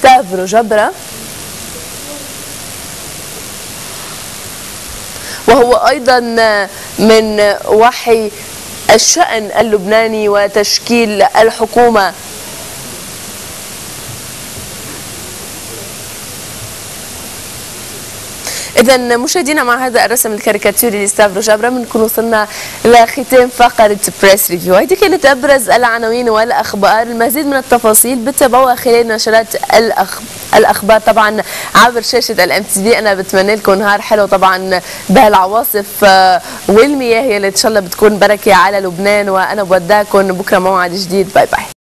ستافرو جبرا، وهو أيضا من وحي الشأن اللبناني وتشكيل الحكومة. إذن مشاهدينا، مع هذا الرسم الكاريكاتيري لستافرو جبرا بنكون وصلنا لختام فقرة بريس ريفيو. هذه كانت أبرز العناوين والأخبار. المزيد من التفاصيل بتتابعوها خلال نشرات الأخبار طبعا عبر شاشة الMTV. أنا بتمنى لكم نهار حلو طبعا بهالعواصف والمياه اللي إن شاء الله بتكون بركة على لبنان، وأنا بودعكم بكرة موعد جديد. باي باي.